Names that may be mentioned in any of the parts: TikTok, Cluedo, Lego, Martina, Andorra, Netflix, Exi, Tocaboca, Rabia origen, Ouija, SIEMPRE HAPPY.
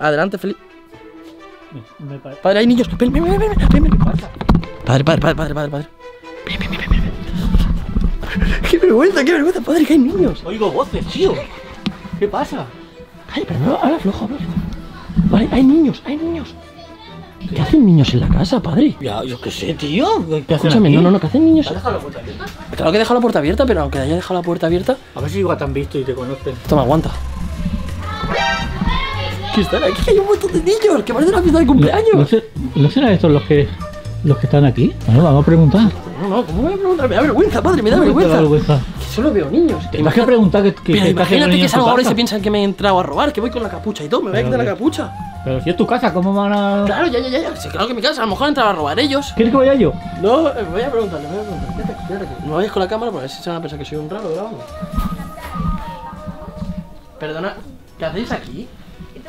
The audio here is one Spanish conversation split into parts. Adelante, Felipe. Padre, hay niños. Ven, ven, ven, ven, ven, ven. Padre. Ven. Qué vergüenza, padre, que hay niños. Oigo voces, tío. ¿Qué pasa? Ay, pero no, ahora flojo, habla. Vale, hay niños. ¿Qué hacen niños en la casa, padre? Ya, yo qué sé, tío. Escúchame, no, ¿qué hacen niños? ¿Has dejado la puerta abierta? Claro que he dejado la puerta abierta, pero aunque haya dejado la puerta abierta. A ver si igual te han visto y te conocen. Toma, aguanta. ¿Qué están aquí? Hay un montón de niños, que parece una fiesta de cumpleaños. ¿No serán estos los que están aquí? Bueno, vamos a preguntar. No, ¿cómo me voy a preguntar? Me da vergüenza, padre, me da vergüenza. Que solo veo niños. Imagínate que salgo ahora y se piensan que me he entrado a robar, que voy con la capucha y todo, me voy a quitar la capucha. Pero si es tu casa, ¿cómo van a...? Claro, ya. Sí, claro que mi casa, a lo mejor entraba a robar ellos. ¿Quieres que vaya yo? No, me voy a preguntar. Espérate. No vayas con la cámara porque a ver si se van a pensar que soy un raro grabando. Perdona, ¿qué hacéis aquí?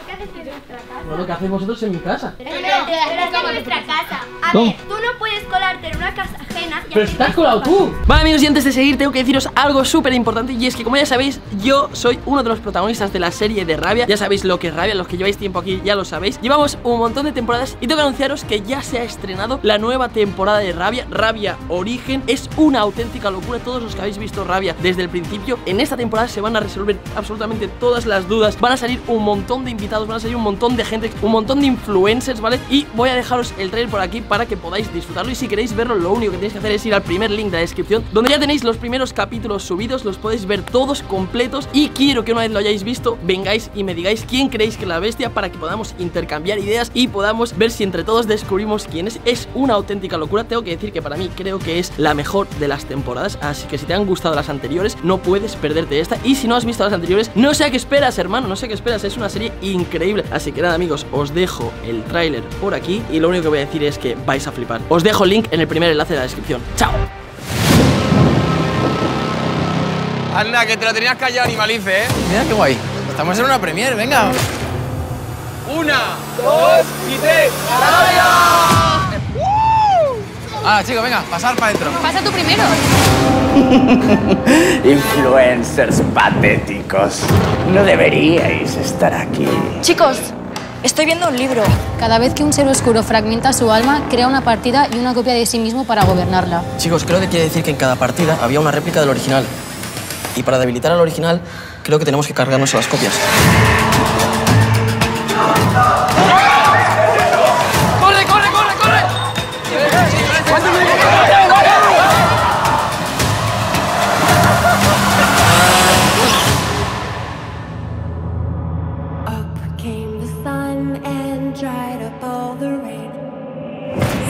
¿Qué haces en nuestra casa? No, lo que hacéis vosotros en mi casa. Pero en nuestra casa. A ver, tú no puedes colarte en una casa ajena. Pero si estás colado tú. Vale, amigos, y antes de seguir tengo que deciros algo súper importante. Y es que, como ya sabéis, yo soy uno de los protagonistas de la serie de Rabia. Ya sabéis lo que es Rabia, los que lleváis tiempo aquí ya lo sabéis. Llevamos un montón de temporadas y tengo que anunciaros que ya se ha estrenado la nueva temporada de Rabia, Rabia Origen. Es una auténtica locura. Todos los que habéis visto Rabia desde el principio, en esta temporada se van a resolver absolutamente todas las dudas. Van a salir un montón de invitados, van a salir un montón de gente, un montón de influencers, ¿vale? Y voy a dejaros el trailer por aquí para que podáis disfrutarlo. Y si queréis verlo, lo único que tenéis que hacer es ir al primer link de la descripción, donde ya tenéis los primeros capítulos subidos, los podéis ver todos completos. Y quiero que una vez lo hayáis visto, vengáis y me digáis quién creéis que es la bestia, para que podamos intercambiar ideas y podamos ver si entre todos descubrimos quién es. Es una auténtica locura. Tengo que decir que para mí creo que es la mejor de las temporadas, así que si te han gustado las anteriores, no puedes perderte esta. Y si no has visto las anteriores, no sé a qué esperas, hermano, no sé a qué esperas. Es una serie increíble. Así que nada, amigos, os dejo el tráiler por aquí y lo único que voy a decir es que vais a flipar. Os dejo el link en el primer enlace de la descripción. ¡Chao! Anda, que te lo tenías callado, animalice, ¿eh? Mira qué guay. Estamos en una premiere, venga. 1, 2 y 3. ¡Rabia! Ah, chicos, venga, pasar para adentro. Pasa tú primero. Influencers patéticos. No deberíais estar aquí. Chicos, estoy viendo un libro. Cada vez que un ser oscuro fragmenta su alma, crea una partida y una copia de sí mismo para gobernarla. Chicos, creo que quiere decir que en cada partida había una réplica del original. Y para debilitar al original, creo que tenemos que cargarnos a las copias.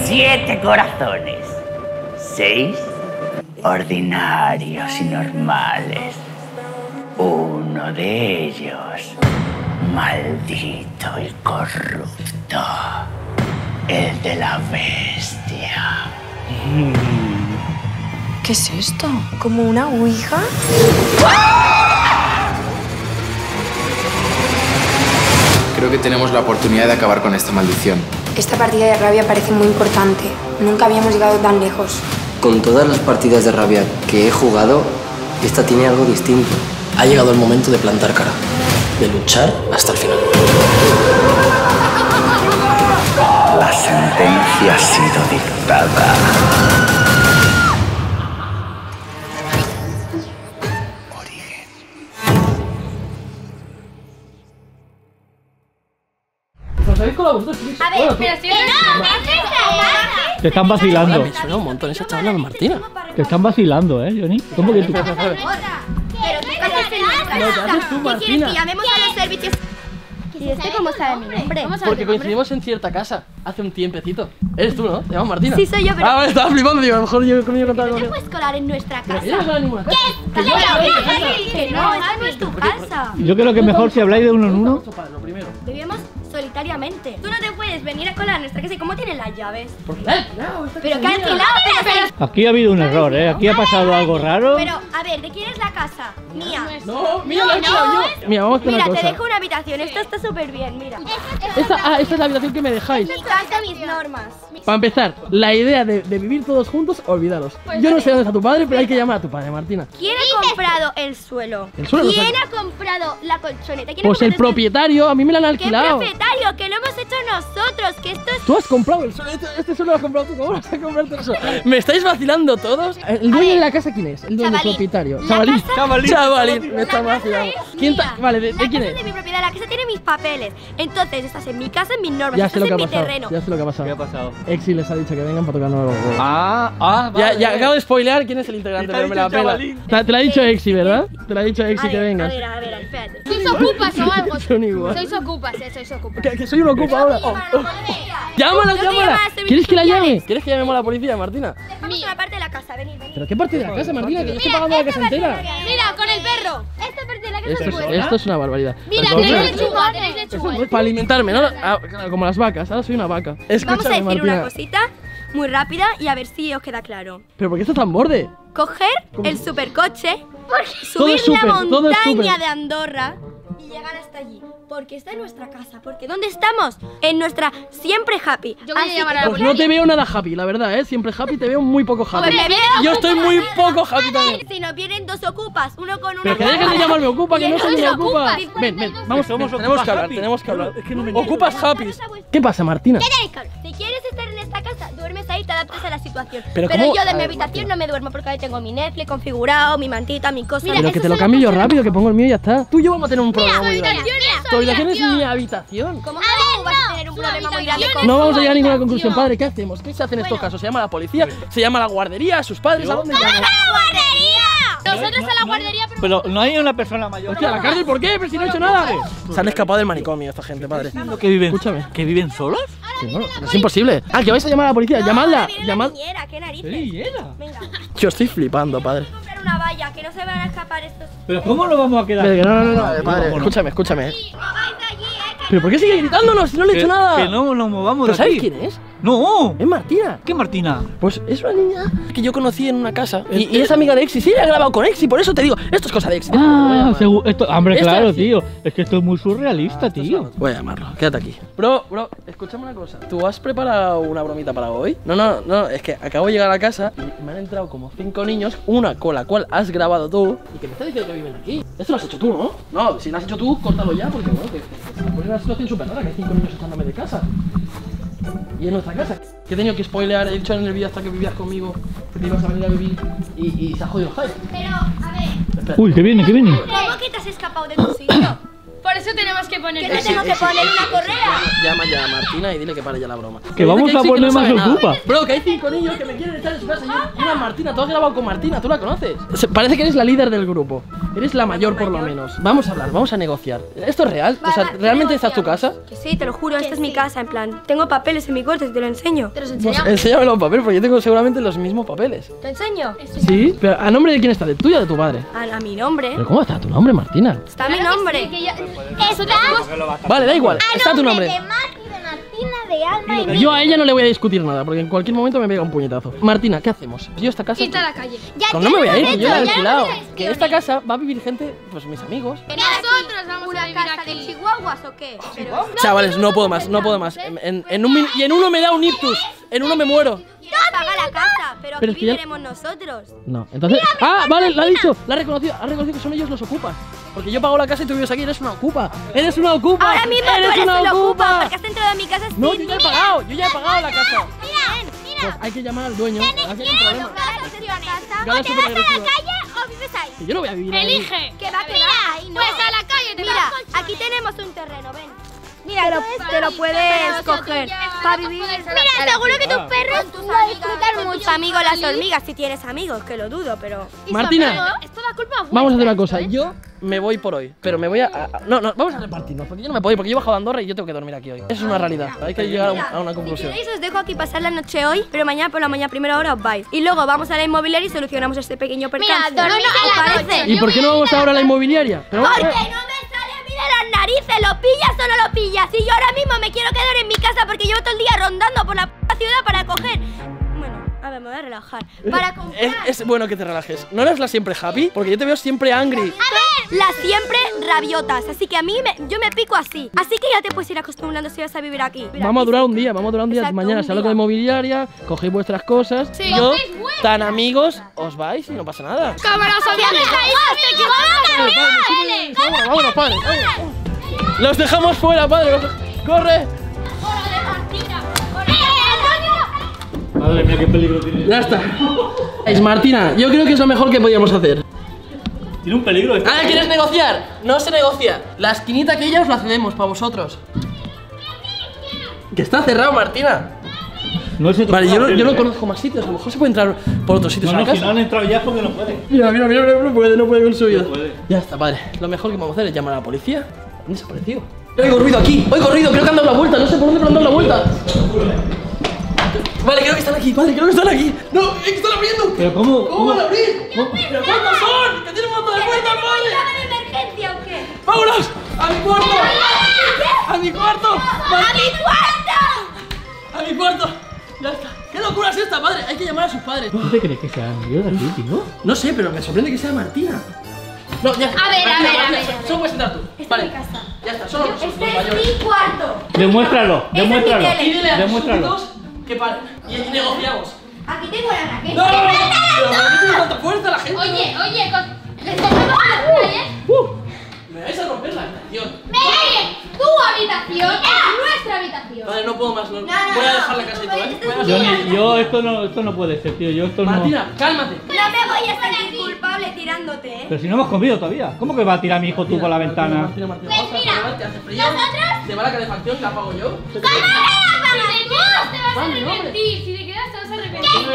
Siete corazones, 6 ordinarios y normales, uno de ellos maldito y corrupto, el de la bestia. ¿Qué es esto? ¿Como una ouija? Creo que tenemos la oportunidad de acabar con esta maldición. Esta partida de Rabia parece muy importante. Nunca habíamos llegado tan lejos. Con todas las partidas de Rabia que he jugado, esta tiene algo distinto. Ha llegado el momento de plantar cara, de luchar hasta el final. La sentencia ha sido dictada. Origen. ¿Os habéis colado vosotros? A ver, pero si... Te están vacilando. Me suena un montón esa chavala Martina. Te están vacilando, Johnny. ¿Cómo que tú? Pero ¿qué haces tú, Martina? Que llamemos a los servicios. ¿Y este cómo sabe mi nombre? Porque coincidimos en cierta casa hace un tiempecito. Eres tú, ¿no? Te llamas Martina. Sí, soy yo, pero... Ah, vale, estaba flipando. Digo, a lo mejor yo conmigo no te hago. ¿Te puedes colar en nuestra casa? No, no, ninguna casa. ¿Qué? Que no, esa no es tu casa. Yo creo que mejor si habláis de uno en uno. Debíamos solitariamente. Tú no te puedes venir a colar a nuestra casa. ¿Y cómo tienen las llaves? Porque alquilado. Pero que alquilado, pero... Aquí ha habido un error, ¿eh? Aquí ha pasado algo raro. Pero, a ver, ¿de quién es la casa? Mía. No, mía la he alquilado yo. Mira, te dejo una habitación. Esto está súper... súper bien, mira. Esta es la habitación que me dejáis. Salta mis normas. Para empezar, la idea de vivir todos juntos, olvidaros. Pues yo no sé dónde está tu padre, pero hay que llamar a tu padre, Martina. ¿Quién ha comprado el suelo? ¿El suelo? ¿Quién ha comprado la colchoneta? Pues el propietario, a mí me la han alquilado. ¿Qué propietario? Que lo hemos hecho nosotros, que esto es... Tú has comprado el suelo, este suelo lo has comprado tú, ¿cómo vas a comprar el suelo? ¿Me estáis vacilando todos? ¿El dueño de la casa quién es? El dueño del propietario. Chavalín, me está vacilando. ¿Quién está? Vale, ¿de quién es? Mi propiedad, la casa tiene mis papeles. Entonces, estás en mi casa, en mis normas, estás en mi terreno. Ya sé lo que ha pasado. ¿Qué ha pasado? Exi les ha dicho que vengan para tocar nuevos juegos. Vale. Ya acabo de spoilear quién es el integrante, pero me la pela. Te lo ha dicho Exi, ¿verdad? Te lo ha dicho Exi que vengas. A ver, espérate. ¿Sois ocupas o algo? Son igual. Sois ocupas. Que soy un ocupa ahora. Llámala. ¿Quieres que la llame? ¿Quieres que llamemos a la policía, Martina? Dejamos una parte de la casa, venid. ¿Pero qué parte de la casa, Martina? Que yo estoy pagando la casa entera. Mira, con el perro. Esta parte de la casa es buena. Esto es una barbaridad. Mira, tenéis lechuga. Para alimentarme, ¿no? Como las vacas, ahora soy una vaca. Vamos a decir una cosita muy rápida y a ver si os queda claro. ¿Pero por qué está tan borde? Coger el supercoche, subir la montaña de Andorra y llegar hasta allí. Porque está en nuestra casa, porque ¿dónde estamos? En nuestra Siempre Happy. Yo voy a llamar a la policía. Pues no te veo nada happy, la verdad, ¿eh? Siempre Happy, te veo muy poco happy. Pues me veo yo ocupas, estoy muy poco happy también. Si nos vienen dos ocupas, uno con uno. Pero que dejen de llamarme ocupa, que no son ni ocupas. Ven, vamos, tenemos que hablar. Es que no me ocupas happy. ¿Qué pasa, Martina? ¿Qué tenéis que hablar? Si quieres estar en esta casa, duermes ahí, te adaptas a la situación. Pero yo de mi habitación no me duermo porque ahí tengo mi Netflix configurado, mi mantita, mi cosa. Pero que te lo cambio yo rápido, que pongo el mío y ya está. Tú y yo vamos a tener un problema. Habitación es mi habitación. ¿Cómo vas a tener un problema muy grande? No vamos a llegar a ninguna conclusión, padre. ¿Qué hacemos? ¿Qué se hace en estos casos? ¿Se llama a la policía? ¿Se llama a la guardería? ¿A sus padres? ¿A dónde llaman? ¡A la guardería! Nosotros a la guardería, pero no hay una persona mayor. Hostia, ¿a la cárcel por qué? Pero si no he hecho nada. Se han escapado del manicomio esta gente, padre. ¿Qué viven? Escúchame. ¿Que viven solos? Es imposible. Ah, que vais a llamar a la policía. Llamadla. Llamad. ¿Qué narices? Venga. Yo estoy flipando, padre. Una valla, que no se van a escapar estos. ¿Pero cómo lo vamos a quedar? No, padre, escúchame. ¿Pero por qué sigue gritándonos si no le he hecho nada? Que no nos movamos de aquí. ¿Sabes quién es? No. Es Martina. ¿Qué Martina? Pues es una niña que yo conocí en una casa. Y es amiga de Exi. Sí, la he grabado con Exi. Por eso te digo, esto es cosa de Exi. Hombre, claro, tío. Es que esto es muy surrealista, tío. Voy a llamarlo. Quédate aquí. Bro, escúchame una cosa. ¿Tú has preparado una bromita para hoy? No. Es que acabo de llegar a la casa y me han entrado como 5 niños, una con la cual has grabado tú. Y que me está diciendo que viven aquí. Esto lo has hecho tú, ¿no? No, si lo has hecho tú, córtalo ya porque, bueno, te pones una situación súper rara que hay 5 niños echándome de casa. Y en nuestra casa, que he tenido que spoilear, he dicho en el vídeo hasta que vivías conmigo, que te ibas a venir a vivir y se ha jodido el hype. Pero, a ver... Espera. Uy, que viene. ¿Cómo que te has escapado de tu sitio? Por eso tenemos que poner... ¿Qué tenemos que poner una correa? Llama ya a Martina y dile que pare ya la broma. Que vamos a poner más ocupa. Bro, que hay 5 niños que me quieren echar de su casa. Y una Martina, tú has grabado con Martina, tú la conoces. Parece que eres la líder del grupo. Eres la mayor por lo menos. Vamos a hablar, vamos a negociar. ¿Esto es real? O sea, ¿realmente esta es tu casa? Que sí, te lo juro, esta es mi casa, en plan. Tengo papeles en mi cuarto, si te lo enseño. ¿Te los enseño? Pues enséñame los papeles, porque yo tengo seguramente los mismos papeles. ¿Te enseño? Sí, pero ¿a nombre de quién está? ¿De tuya o de tu padre? A mi nombre. ¿Pero cómo está tu nombre, Martina? Está mi nombre. Vale, da igual, está tu nombre. Yo a ella no le voy a discutir nada, porque en cualquier momento me pega un puñetazo. Martina, ¿qué hacemos? Yo esta casa... Irte a la calle. No me voy a ir, yo la he alquilado. Que esta casa va a vivir gente, pues mis amigos. Nosotros vamos a vivir aquí. ¿De chihuahuas o qué? Chavales, no puedo más. Y en uno me da un ictus, en uno me muero. Paga la casa, pero aquí viviremos nosotros. No, entonces... Ah, vale, lo ha dicho, la ha reconocido, ha reconocido que son ellos los ocupas. Porque yo pago la casa y tú vives aquí, eres una ocupa. Ahora mismo eres una ocupa porque has entrado a mi casa. No, yo ya he pagado, la casa. Mira. Pues hay que llamar al dueño. Aquí hay un problema. O te vas a la calle o vives ahí. Que yo no voy a vivir ahí. Elige. Que va a quedar ahí, ¿no? Pues a la calle te vas. Mira, aquí tenemos un terreno, ven. Mira, te lo puedes coger para vivir. Mira, seguro que tus perros lo disfrutan mucho. Amigo, las hormigas, si tienes amigos, que lo dudo, pero... Martina, vamos a hacer una cosa. Yo me voy por hoy, pero me voy a... No, vamos a repartirnos, porque yo no me puedo ir, porque yo he bajado a Andorra y yo tengo que dormir aquí hoy. Eso es una realidad, hay que llegar a una conclusión. Si queréis os dejo aquí pasar la noche hoy, pero mañana por la mañana primera hora os vais. Y luego vamos a la inmobiliaria y solucionamos este pequeño percance. Mira, dormís a la noche. ¿Y por qué no vamos ahora a la inmobiliaria? Porque no me... las narices, ¿lo pillas o no lo pillas? Y yo ahora mismo me quiero quedar en mi casa porque llevo todo el día rondando por la ciudad para coger... Bueno, a ver, me voy a relajar. Para comprar. Es bueno que te relajes. ¿No eres la siempre happy? Porque yo te veo siempre angry. A ver, las siempre rabiotas. Así que a mí, yo me pico así. Así que ya te puedes ir acostumbrando si vas a vivir aquí. Vamos a durar un día, vamos a durar un día. Exacto, mañana salgo de mobiliaria, cogéis vuestras cosas. Sí. Yo, tan amigos, os vais y no pasa nada. ¡Cámaras, odiales! ¡Vámonos, padre! ¡Los dejamos fuera, padre! ¡Corre! Madre mía, qué peligro tiene. Ya está. Es Martina, yo creo que es lo mejor que podíamos hacer. Tiene un peligro este. Ah, ¿quieres negociar? No se negocia. La esquinita que ella os la cedemos para vosotros. Que está cerrado, Martina. No sé. Vale, yo no conozco más sitios. A lo mejor se puede entrar por otros sitios. No, si no han entrado ya es porque no puede. Mira, mira, mira, no puede con su vida. Ya está, padre. Lo mejor que podemos hacer es llamar a la policía. Han desaparecido. Oigo ruido aquí, oigo ruido, creo que han dado la vuelta, no sé por dónde, pero han dado la vuelta. Vale, creo que están aquí, padre, creo que están aquí. ¡No! ¡Es que están abriendo! ¿Pero cómo? ¿Cómo van a abrir? ¿Pero cuántos son? ¡Que tienen un montón de puertas, padre! ¿Están en emergencia o qué? ¡Vámonos! ¡A mi cuarto! ¡A mi cuarto! ¡A mi cuarto! ¡A mi cuarto! Ya está. ¿Qué locura es esta, padre? Hay que llamar a sus padres. ¿Tú te crees que sea yo de aquí, tío? No sé, pero me sorprende que sea Martina. No, ya está. A ver. Solo puedes entrar tú. Esta es mi casa. Ya está, solo puedes entrar. Este es mi cuarto. Demuéstralo, demuéstralo. Demuéstralo. Y negociamos. Aquí tengo la raqueta. ¡No! Aquí tiene tanta fuerza la gente. Oye, oye, les tenemos a... Me vais a romper la habitación. ¡Oye! ¡Tu habitación! ¡Es nuestra habitación! Vale, no puedo más. Voy a dejar la casa y todo, ¿eh? Yo, esto no puede ser, tío. Yo, esto no. Martina, cálmate. No me voy a sentir culpable tirándote, ¿eh? Pero si no hemos comido todavía. ¿Cómo que va a tirar a mi hijo tú por la ventana? Martina, mira. ¿Nosotros? ¿Te va la calefacción? ¿La apago yo? Te vas a arrepentir, si te quedas te vas a arrepentir.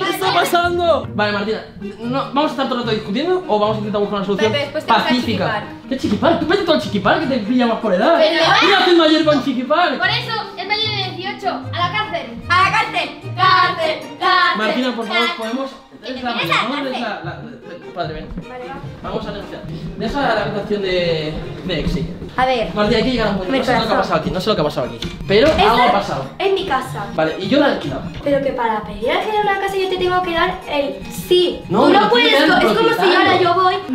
¿Qué está pasando? Vale, Martina, ¿vamos a estar todo el rato discutiendo o vamos a intentar buscar una solución pacífica? ¿Qué chiquipar? Tú vete todo al chiquipar que te pilla más por edad. ¿Qué haciendo ayer con chiquipar? Por eso, es mayor de 18, a la cárcel. ¡A la cárcel! ¡Cárcel! ¡Cárcel! Martina, por favor, podemos... Padre, ven. Vale, vamos a negociar. Deja la habitación de Exi. A ver. Martina, hay que llegar a un punto. No sé lo que ha pasado aquí, no sé lo que ha pasado aquí. Pero algo ha pasado. Es mi casa. Vale, y yo la he alquilado. Pero que para pedir alquilar una casa yo te tengo que dar el sí. No, tú no puedes. Es como si ahora yo voy a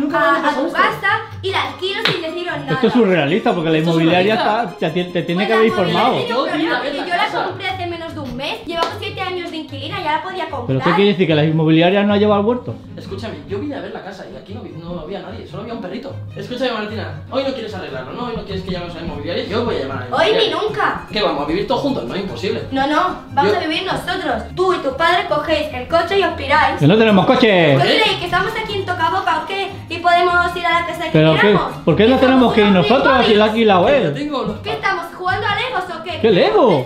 tu casa y la alquilo sin deciros nada. Esto es surrealista porque la inmobiliaria te tiene que haber informado. Yo la compré hace menos de un mes. Llevamos 7 años de inquilina, ya la podía comprar. ¿Pero qué quiere decir? ¿Que la inmobiliaria no ha llevado al huerto? Escúchame, yo vine a ver la casa y aquí no había nadie, solo había un perrito. Escúchame, Martina, hoy no quieres arreglarlo, ¿no? Hoy no quieres que llamemos a la inmobiliaria, yo voy a llamar a la inmobiliaria. Hoy ni nunca. ¿Qué, vamos a vivir todos juntos? No, es imposible. No, vamos a vivir nosotros. Tú y tu padre cogéis el coche y os piráis. ¡Que no tenemos coche! ¿Qué? ¿Que estamos aquí en Tocaboca o qué? ¿Y podemos ir a la casa que queramos? ¿Por qué no tenemos que ir nosotros y la aquí la web? ¿Qué estamos, jugando a Legos o qué? ¿Qué Lego?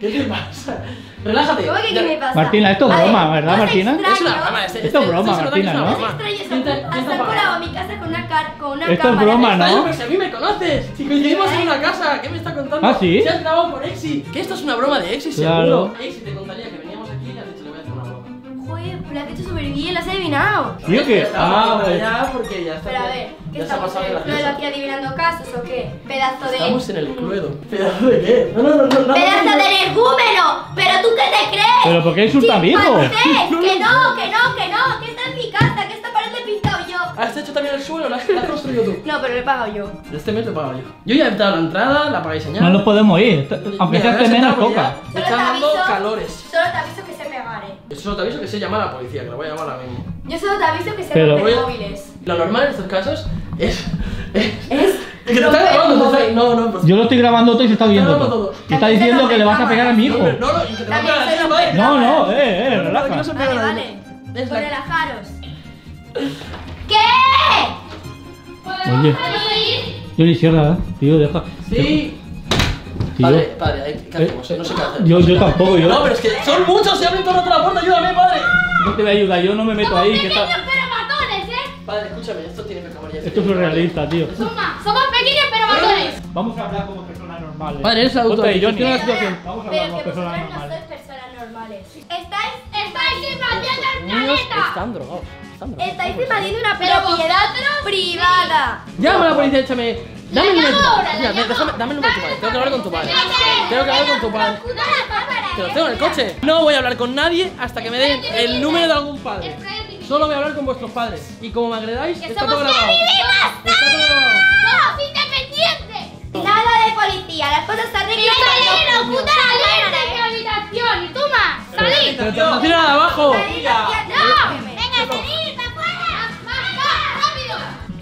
¿Qué te pasa? Relájate. ¿Cómo que qué me pasa? Martina, esto es broma, ¿verdad, Martina? Es una broma, esto es broma, Martina, ¿no? No te extrañes, has colado a mi casa con una cámara. Esto es broma, ¿no? Porque si a mí me conoces, si coincidimos en una casa, ¿qué me está contando? ¿Ah, sí? Se has grabado por Exi. Que esto es una broma de Exi, seguro. Exi, te contaría que veníamos aquí y has dicho, le voy a hacer una broma. Joder, pero has hecho súper bien, lo has adivinado. ¿Yo qué? Ah, ya, porque ya está. Pero a ver, ¿qué estamos en el cluedo aquí adivinando casos o qué? Pedazo de... Estamos en el cluedo. ¿Pedazo de qué? No. ¡Pedazo de energúmeno! ¿Pero tú qué te crees? ¿Pero por qué insulta a mi hijo? ¡Que no! ¡Que esta es mi casa! ¡Que esta pared la he pintado yo! ¿Has hecho también el suelo? ¿La has construido tú? No, pero lo he pagado yo. Este mes lo he pagado yo. Yo ya he dado la entrada, la pagáis señal. No nos podemos ir, aunque sea este menos coca. Está dando calores. Solo te aviso que se me agarre. Yo solo te aviso que se llama a la policía, que la voy a llamar a mí. Yo solo te aviso que se rompen móviles. Lo normal en estos casos es... que te están grabando, no. Yo lo estoy grabando todo y se está viendo todo. Y está diciendo que le vas a pegar a mi hijo. No, y que te va a pegar a ti, madre. No, relaja. Vale, pues relajaros. ¿Qué? Oye, yo ni cierra, tío, deja. Sí. Padre, ¿qué hacemos? No sé qué hacer. Yo tampoco, yo. No, pero es que son muchos, se abren todo el rato la puerta, ayúdame, padre. No te voy a ayudar, yo no me meto ahí. Padre, escúchame, esto tiene que acabar ya. Esto es surrealista, tío. Somos pequeños pero matones. Vamos a hablar como personas normales. Padre, eres adulto. Oye, yo estoy en una situación. Vamos a hablar como personas normales. Pero que vosotros no sois personas normales. Estáis invadiendo el planeta. Están drogados. Estáis invadiendo una propiedad privada. Llama a la policía, échame. Dame el número. Dame el número de tu padre. Tengo que hablar con tu padre. Te lo tengo en el coche. No voy a hablar con nadie hasta que me den el número de algún padre. Solo voy a hablar con vuestros padres. Y como me agredáis, está todo grabado. ¡Somos independientes! Nada de policía, las cosas están arregladas. ¡Salid, puta, salid de mi habitación! ¡Y tú más! ¡Salid! ¡Pero te lo tiran abajo! ¡No!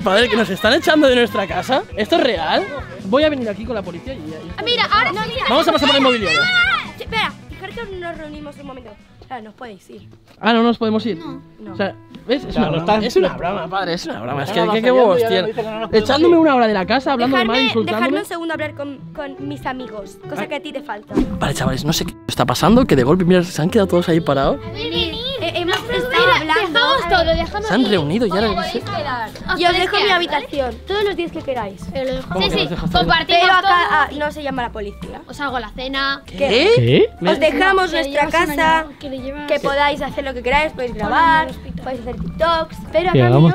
Padre, que nos están echando de nuestra casa. ¿Esto es real? Voy a venir aquí con la policía y... Mira, ahora... No, mira. Vamos a pasar por el inmobiliario. Espera, fijar que nos reunimos un momento. Claro, nos podéis ir. Ah, no nos podemos ir. No. O sea, ¿ves? Es una broma. Es una broma, padre, es una broma. Es que qué huevos, tío. Echándome una hora de la casa, hablando mal, insultándome. Dejarme un segundo hablar con mis amigos. Cosa que a ti te falta. Vale, chavales, no sé qué está pasando. Que de golpe, mira, se han quedado todos ahí parados. Se han reunido ya. Y os dejo mi habitación, todos los días que queráis. Sí, sí, compartimos. Pero no se llama la policía. Os hago la cena. ¿Qué? Os dejamos nuestra casa, que podáis hacer lo que queráis, podéis grabar, podéis hacer TikToks. Pero acá no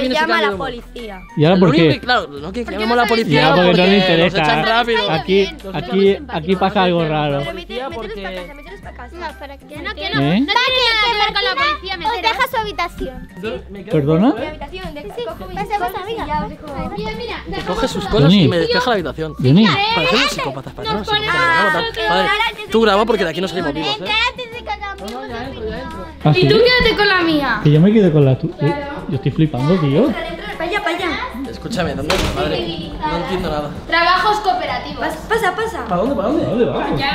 se llama la policía. ¿Y ahora por qué? Claro, no que llamamos la policía porque no le interesa. Aquí pasa algo raro. No, con la policía, me os deja su habitación. ¿Perdona? Me coge sus cosas y me despeja la habitación. Parece unos psicópatas. Tú graba porque de aquí no salimos vivos. Y tú quédate con la mía. Que yo me quedo con la tuya. Yo estoy flipando, tío. Escúchame, ¿dónde es tu padre? No entiendo nada. Trabajos cooperativos. Pasa. ¿Para dónde vas? Allá.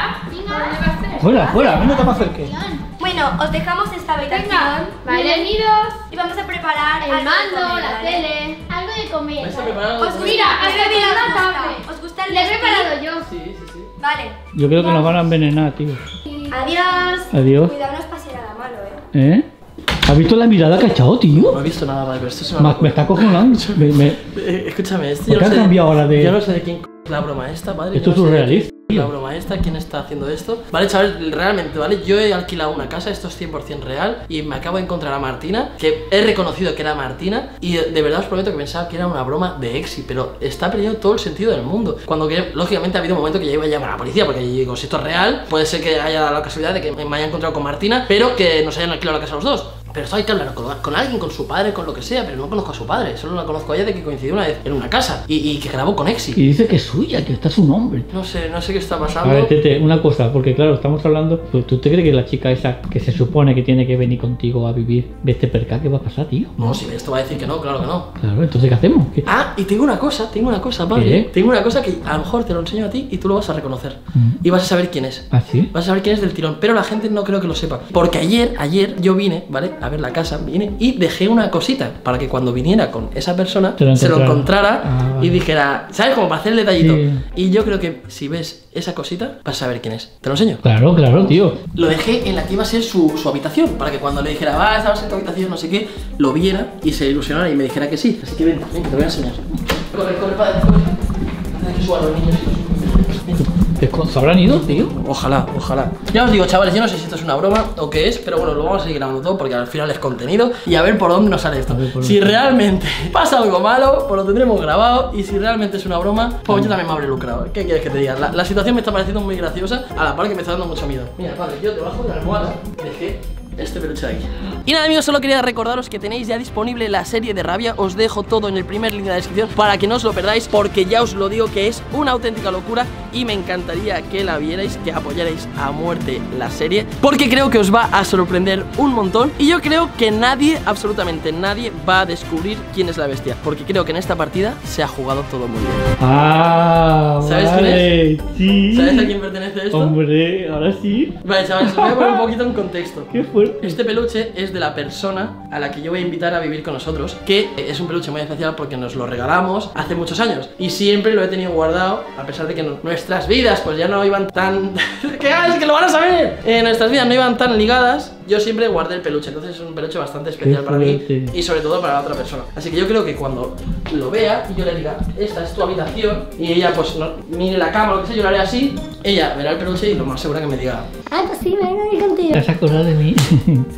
Fuera, a mí no te va a hacer qué. Bueno, os dejamos esta habitación. Vale, nidos. Y vamos a preparar el mando, la tele, algo de comer. Mira, hasta que la tarde. ¿Os gusta el Le he preparado yo. Sí. Vale. Yo creo que nos van a envenenar, tío. Adiós. Cuidado, no os pase nada malo, ¿eh? ¿Has visto la mirada que ha echado, tío? No he visto nada, vale, pero esto es una broma. Me está cojonando. Escúchame, esto yo no sé. Cambiado ahora de... Yo no sé de quién es la broma esta, padre. Esto es surrealista. La broma esta, ¿quién está haciendo esto? Vale, chaval, realmente, ¿vale? Yo he alquilado una casa, esto es 100% real. Y me acabo de encontrar a Martina, que he reconocido que era Martina. Y de verdad os prometo que pensaba que era una broma de Exi, pero está perdiendo todo el sentido del mundo. Cuando que, lógicamente, ha habido un momento que yo iba a llamar a la policía, porque yo digo, si esto es real, puede ser que haya dado la casualidad de que me haya encontrado con Martina, pero que nos hayan alquilado la casa los dos. Pero esto hay que hablar con alguien, con su padre, con lo que sea. Pero no conozco a su padre, solo la conozco a ella de que coincidió una vez en una casa y que grabó con Exi. Y dice que es suya, que está su nombre. No sé qué está pasando. A ver, Tete, una cosa, porque claro, estamos hablando. ¿Tú te crees que la chica esa que se supone que tiene que venir contigo a vivir de este percal, qué va a pasar, tío? No, si esto va a decir que no, claro que no. Claro, entonces ¿qué hacemos? ¿Qué? Ah, y tengo una cosa, padre. ¿Qué? Tengo una cosa que a lo mejor te lo enseño a ti y tú lo vas a reconocer. Y vas a saber quién es. ¿Ah, sí? Vas a saber quién es del tirón, pero la gente no creo que lo sepa. Porque ayer yo vine, ¿vale? A ver la casa, vine y dejé una cosita para que cuando viniera con esa persona se lo encontrara y dijera, ¿sabes? Como para hacer el detallito. Sí. Y yo creo que si ves esa cosita, vas a saber quién es. ¿Te lo enseño? Claro, tío. Lo dejé en la que iba a ser su habitación, para que cuando le dijera, vas, estabas en tu habitación, no sé qué, lo viera y se ilusionara y me dijera que sí. Así que ven, que te voy a enseñar. Corre, padre. Haz que suban los niños. ¿Se habrán ido, tío? Ojalá. Ya os digo, chavales, yo no sé si esto es una broma o qué es, pero bueno, lo vamos a seguir grabando todo porque al final es contenido y a ver por dónde nos sale esto. Si realmente pasa algo malo, pues lo tendremos grabado y si realmente es una broma, pues yo también me habré lucrado. ¿Qué quieres que te diga? La situación me está pareciendo muy graciosa, a la par que me está dando mucho miedo. Mira, padre, yo debajo de la almohada dejé este peluche de aquí. Y nada, amigos, solo quería recordaros que tenéis ya disponible la serie de Rabia. Os dejo todo en el primer link de la descripción para que no os lo perdáis, porque ya os lo digo que es una auténtica locura y me encantaría que la vierais, que apoyarais a muerte la serie, porque creo que os va a sorprender un montón. Y yo creo que nadie, absolutamente nadie, va a descubrir quién es la bestia, porque creo que en esta partida se ha jugado todo muy bien. ¿Sabes quién es? Sí. ¿Sabes a quién pertenece esto? Hombre, ahora sí. Vale, chavales, os voy a poner un poquito en contexto. ¿Qué fue? Este peluche es de la persona a la que yo voy a invitar a vivir con nosotros, que es un peluche muy especial porque nos lo regalamos hace muchos años y siempre lo he tenido guardado, a pesar de que nuestras vidas pues ya no iban tan... ¿Qué haces? ¡Que lo van a saber! Nuestras vidas no iban tan ligadas. Yo siempre guardé el peluche, entonces es un peluche bastante especial para mí y sobre todo para la otra persona. Así que yo creo que cuando lo vea y yo le diga, esta es tu habitación, y ella pues no, mire la cama o lo que sea, yo lo haré así, ella verá el peluche y lo más segura que me diga, ah, pues sí, ven. voy contigo. ¿Te has acordado de mí?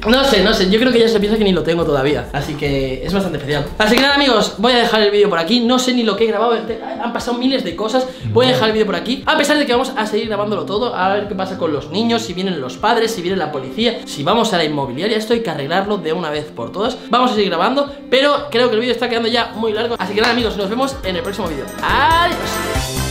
No sé, no sé, yo creo que ya se piensa que ni lo tengo todavía. Así que es bastante especial. Así que nada, amigos, voy a dejar el vídeo por aquí. No sé ni lo que he grabado, han pasado miles de cosas. Voy a dejar el vídeo por aquí, a pesar de que vamos a seguir grabándolo todo. A ver qué pasa con los niños, si vienen los padres, si viene la policía, si vamos a la inmobiliaria. Esto hay que arreglarlo de una vez por todas. Vamos a seguir grabando, pero creo que el vídeo está quedando ya muy largo. Así que nada, amigos, nos vemos en el próximo vídeo. Adiós.